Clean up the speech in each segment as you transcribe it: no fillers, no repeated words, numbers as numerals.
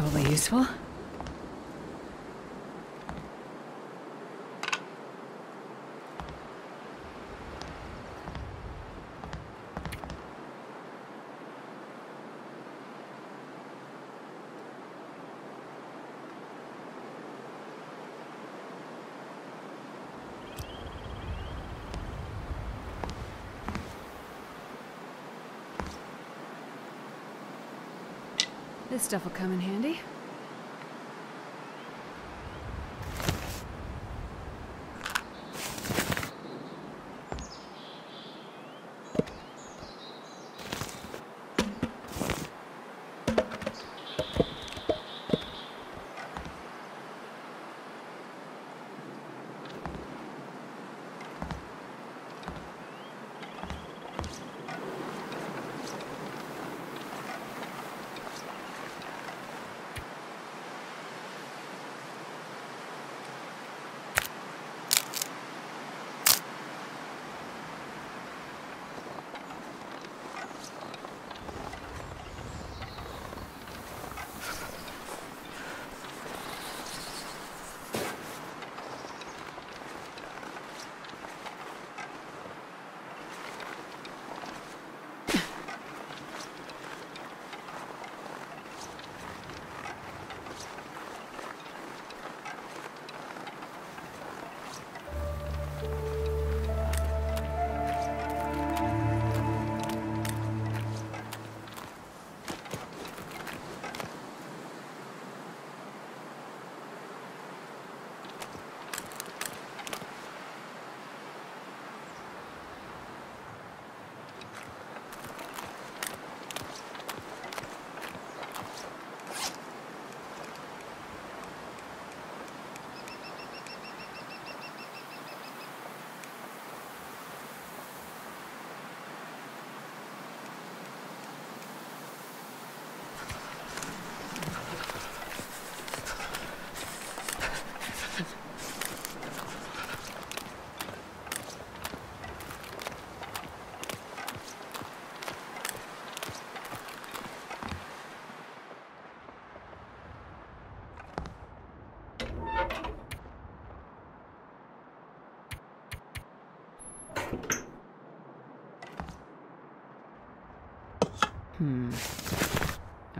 Probably useful. This stuff will come in handy.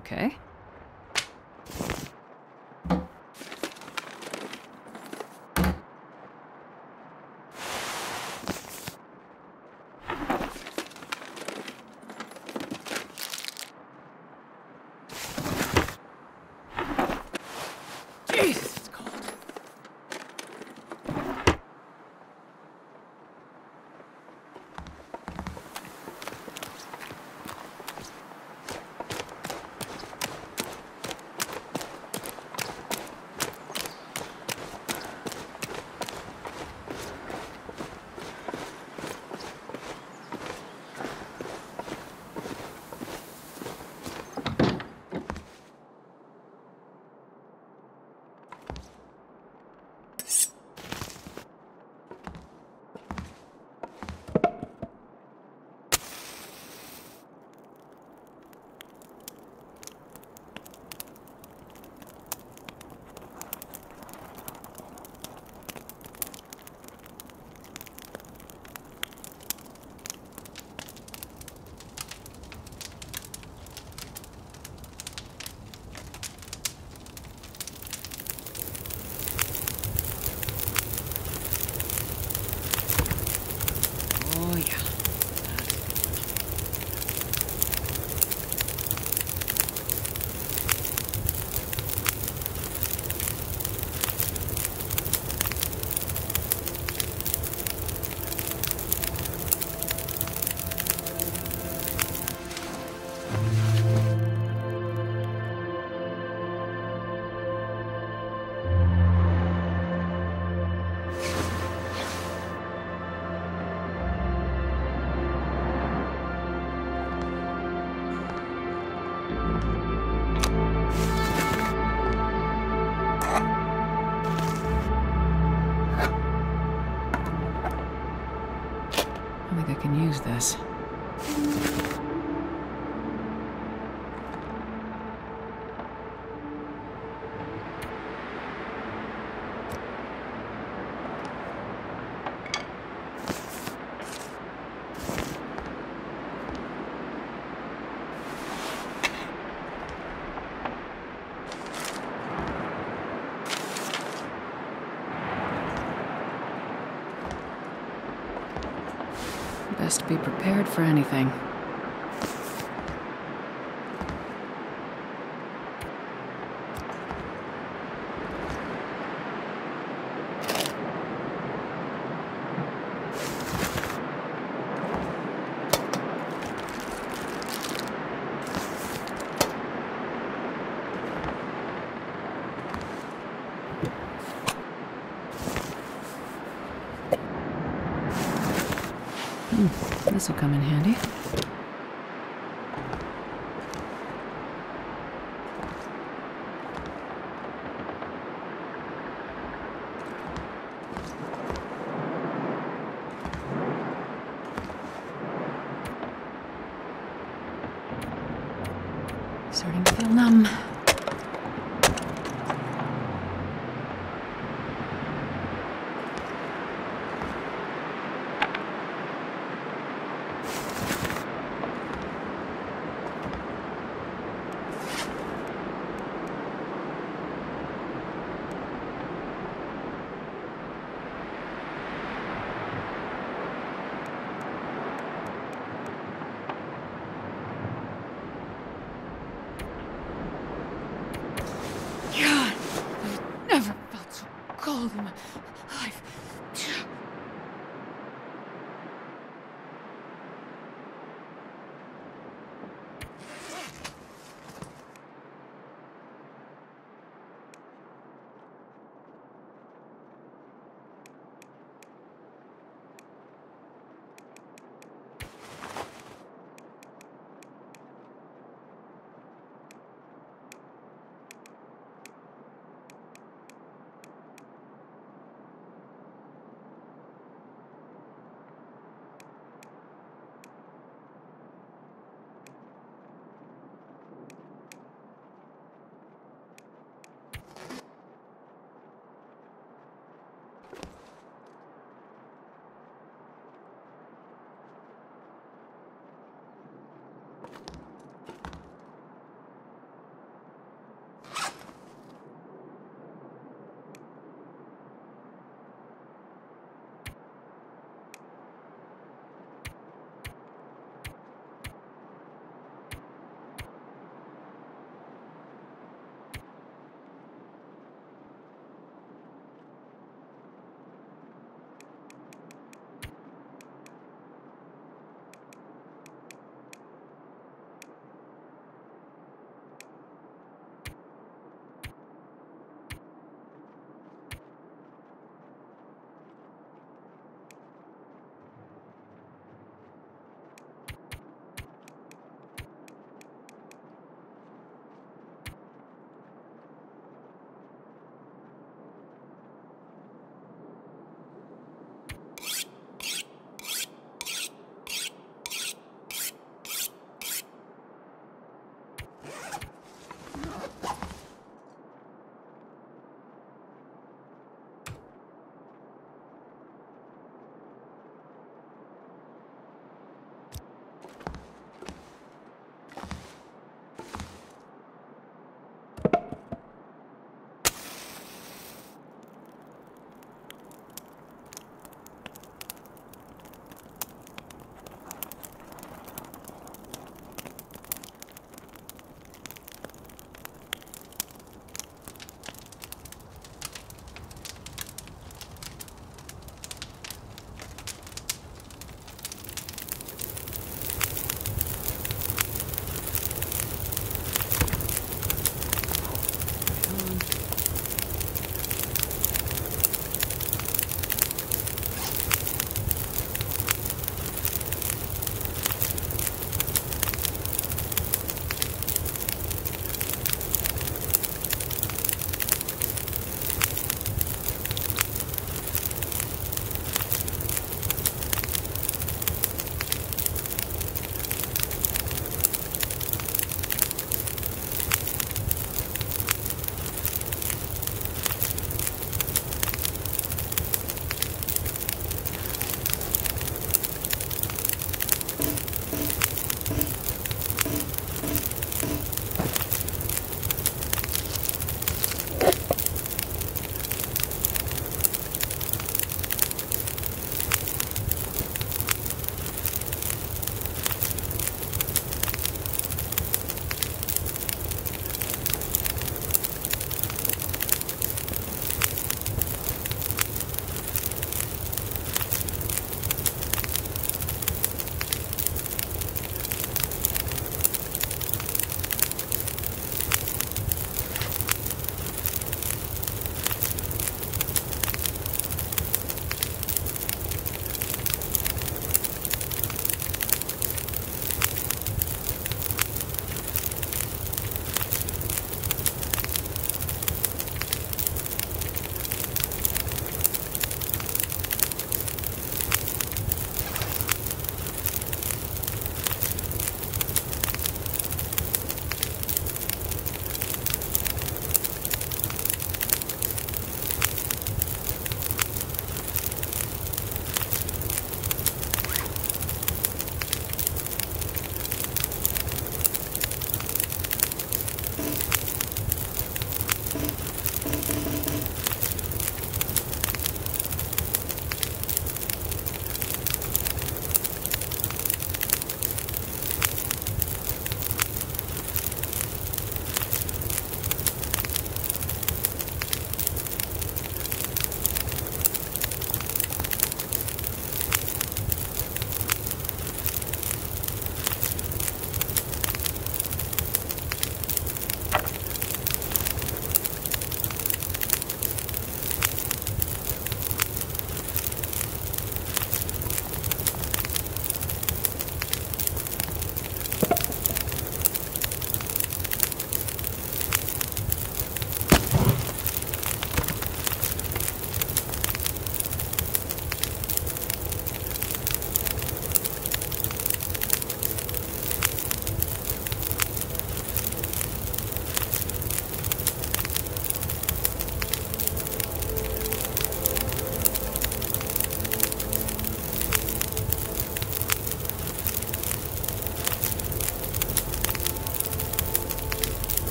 Okay. Just be prepared for anything. This will come in handy. Starting to feel numb.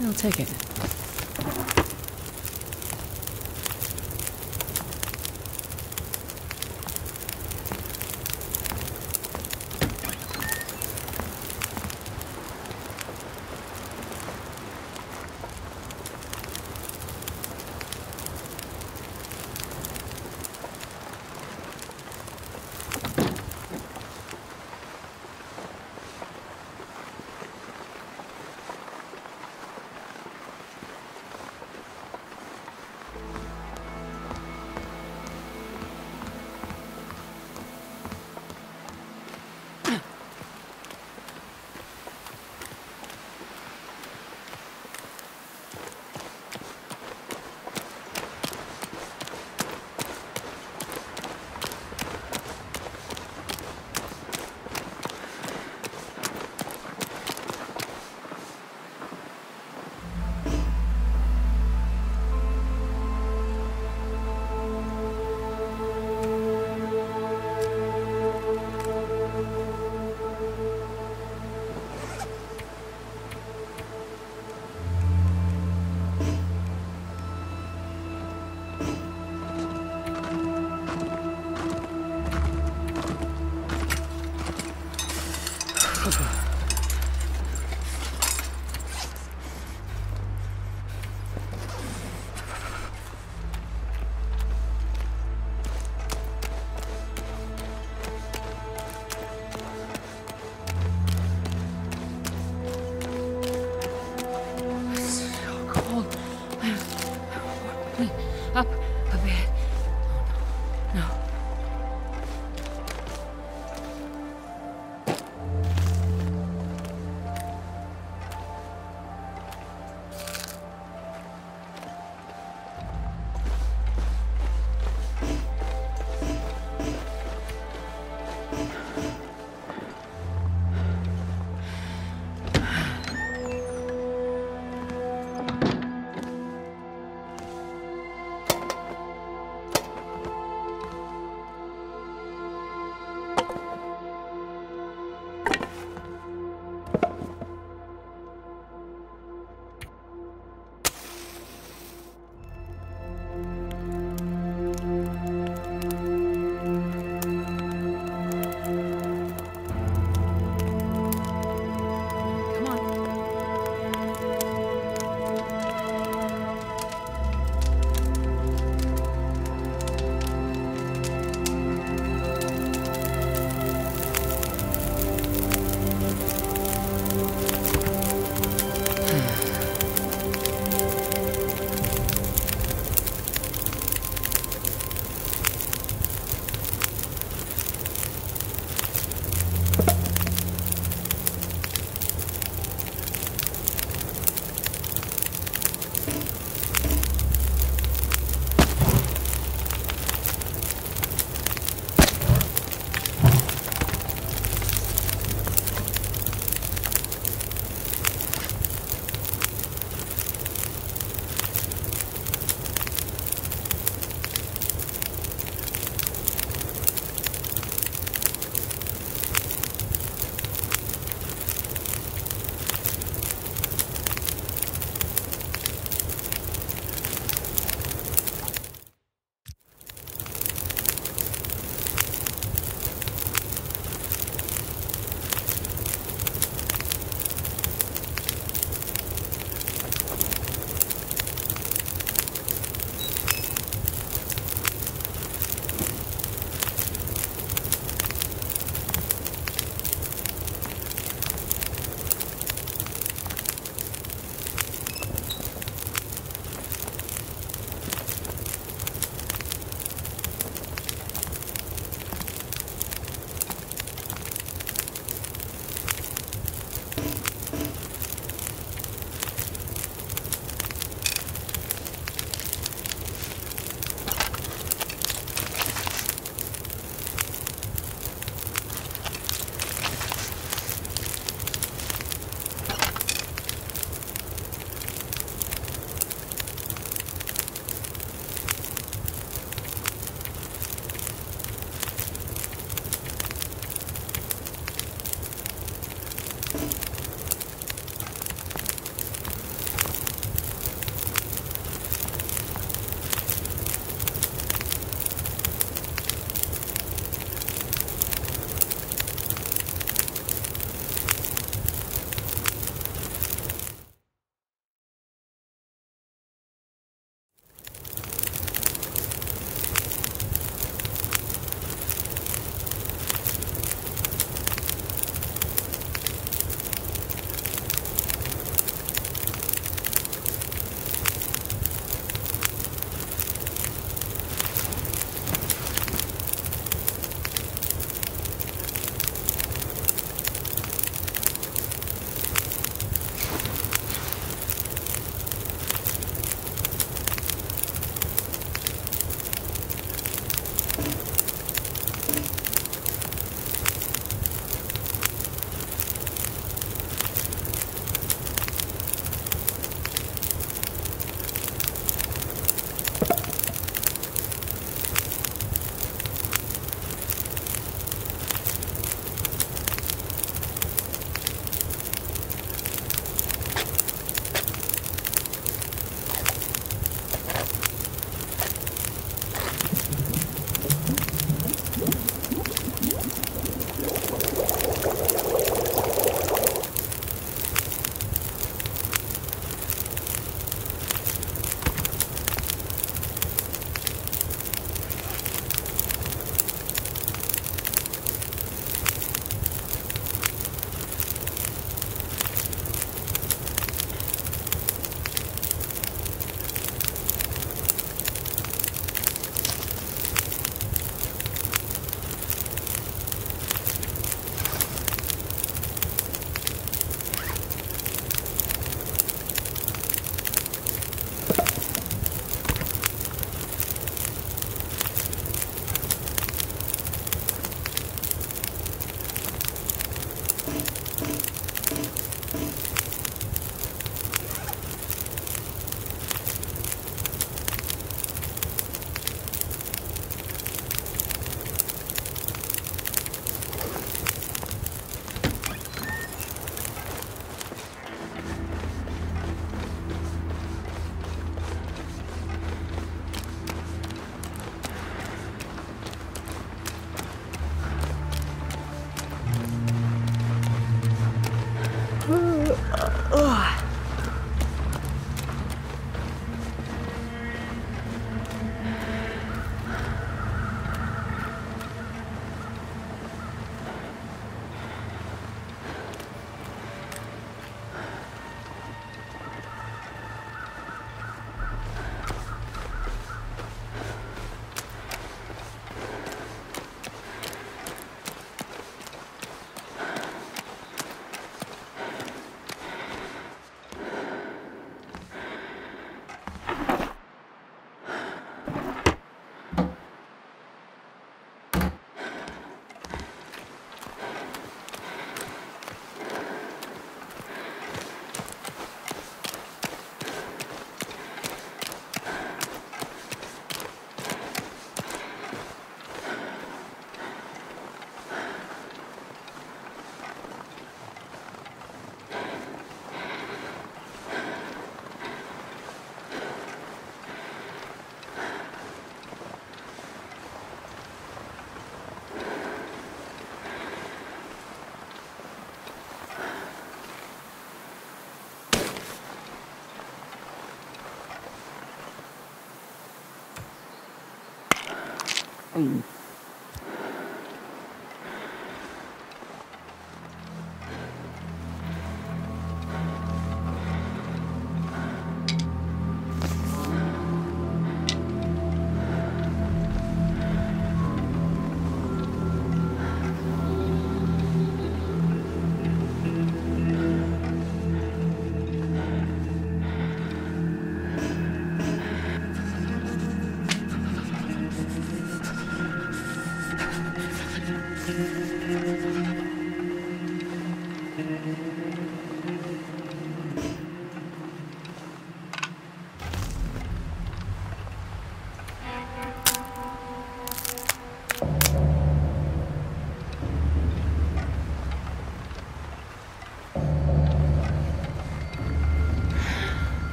I'll take it.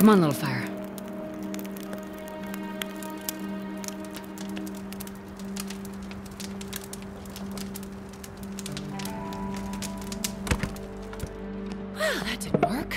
Come on, little fire. Well, that didn't work.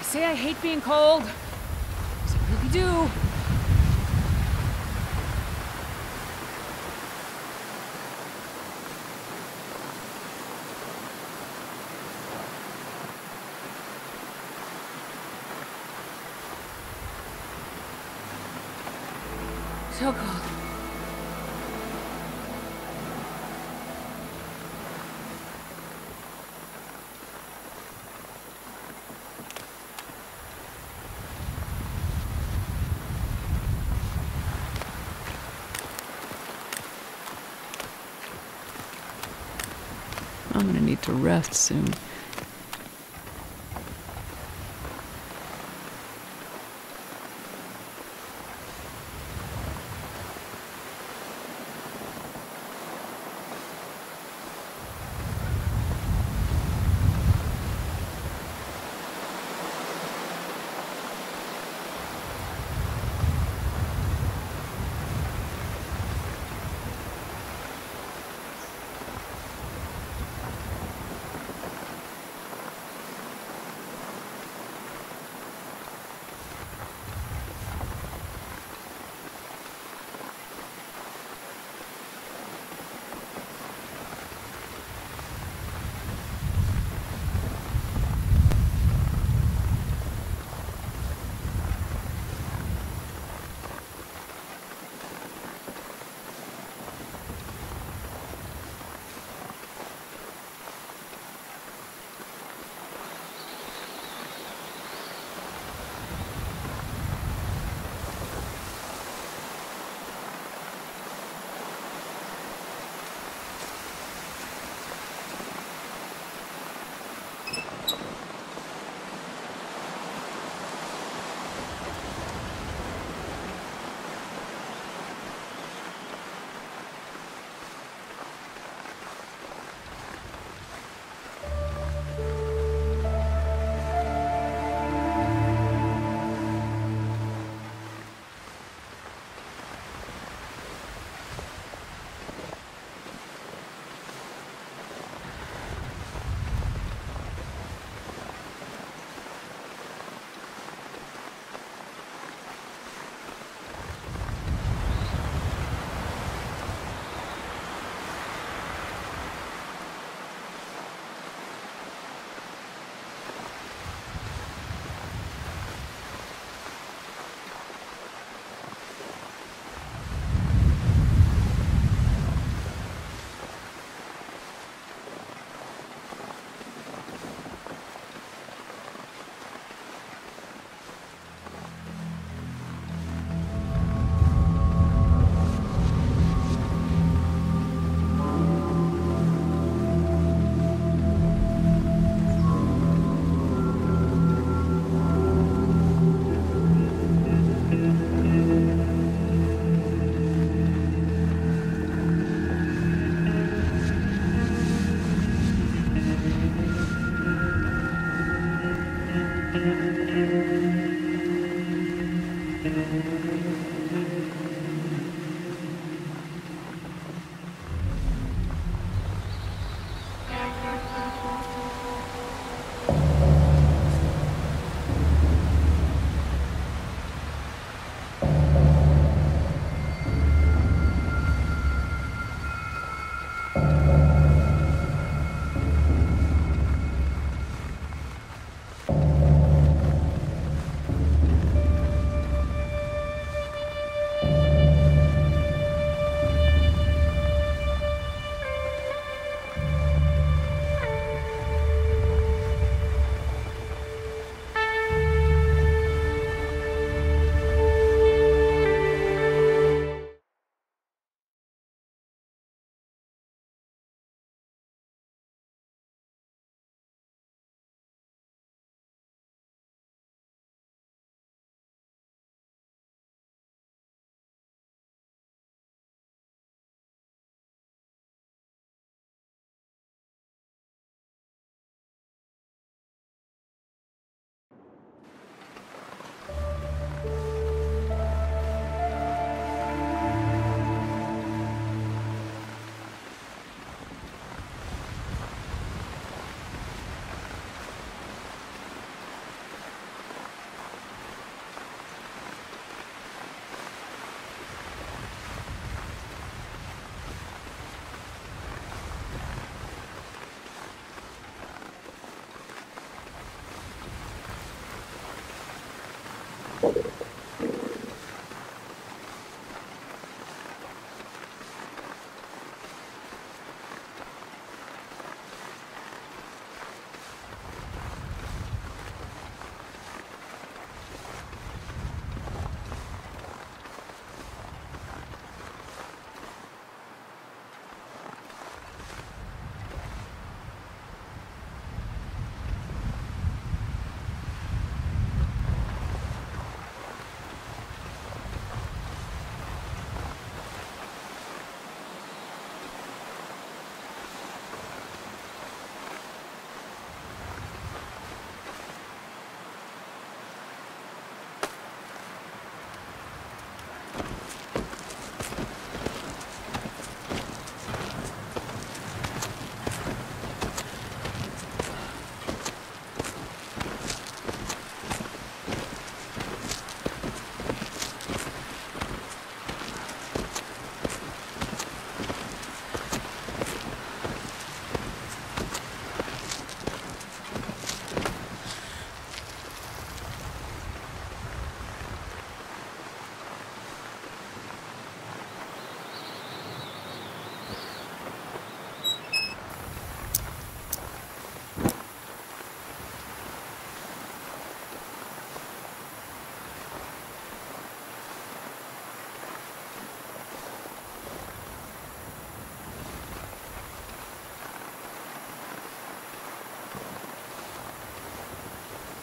Say I hate being cold, because I really do. So cold. I'm gonna need to rest soon.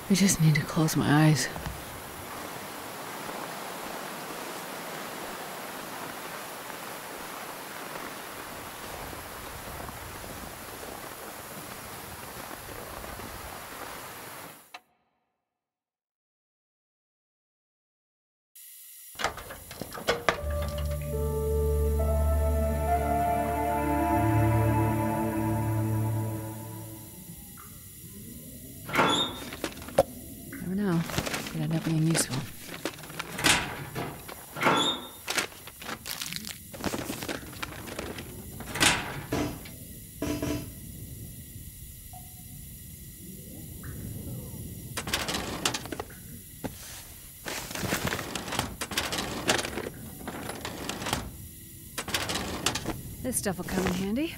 I just need to close my eyes. This stuff will come in handy.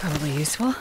Probably useful.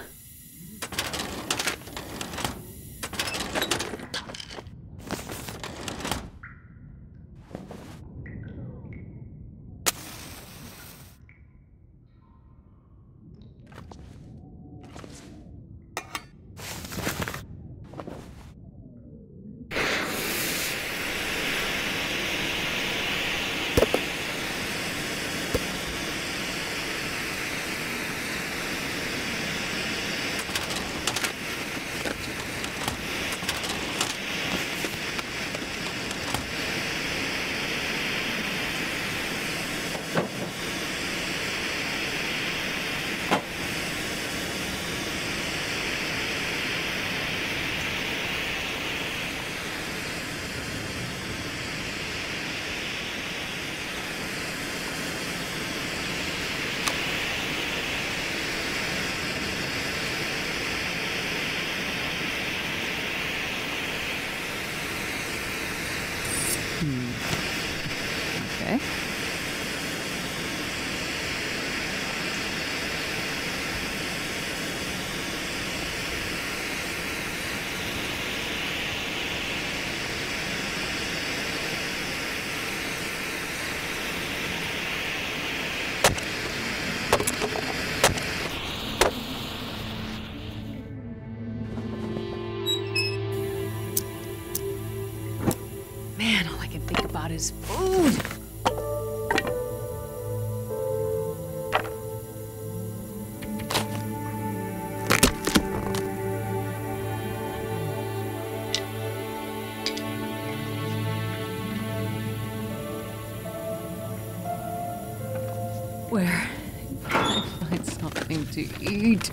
Okay. Man, all I can think about is food. Where can I find something to eat?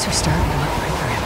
Things are starting to look like real.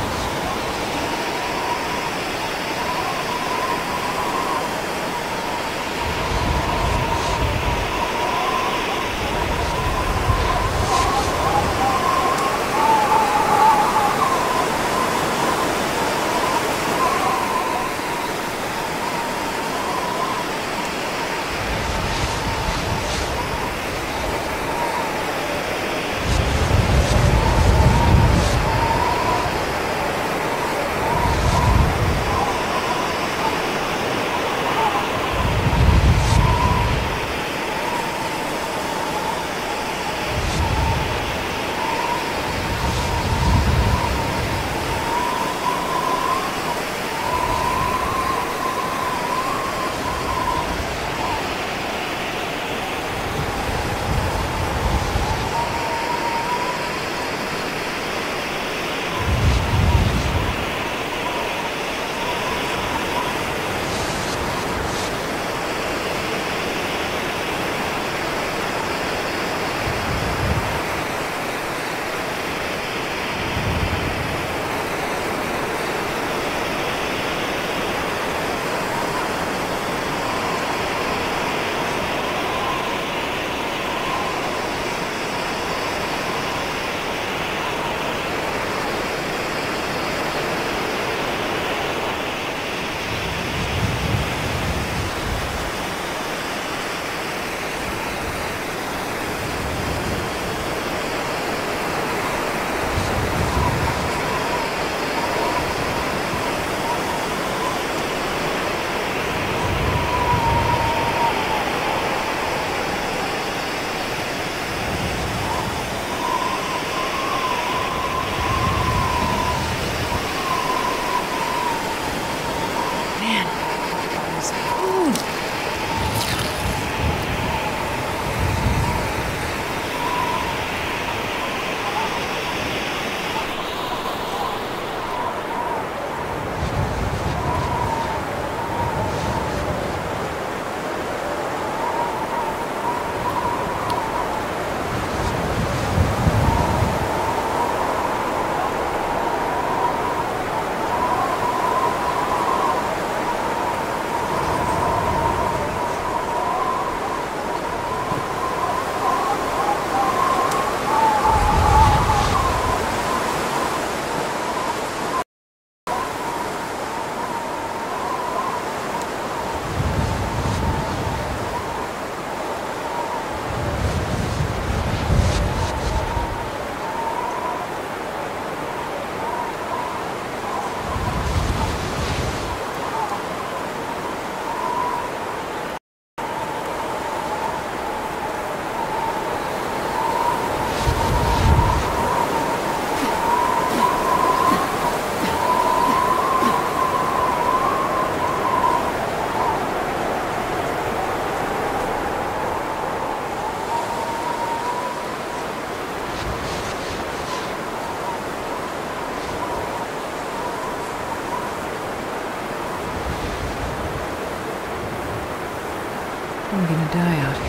I'm gonna die out here.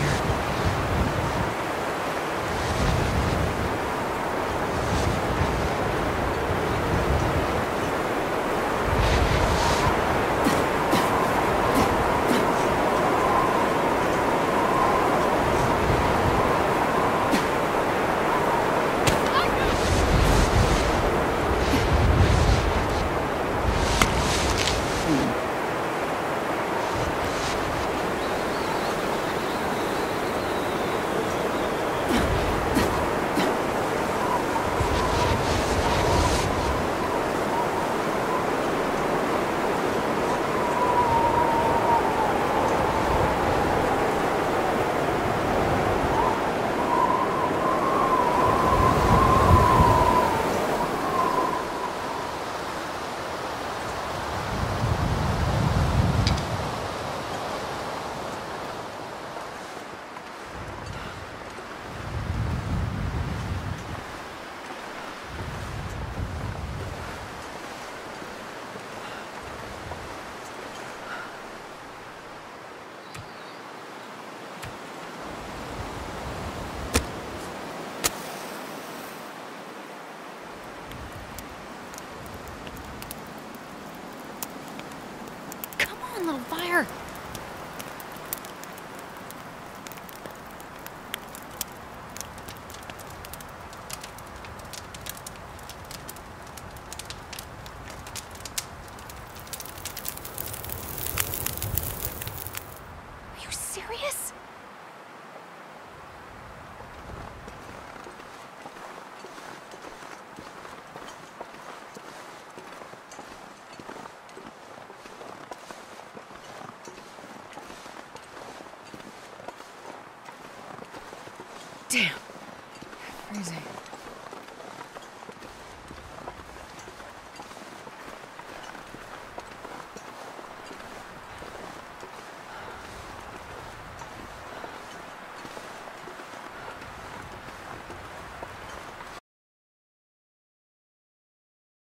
on, little fire. Are you serious? Damn. Freezing.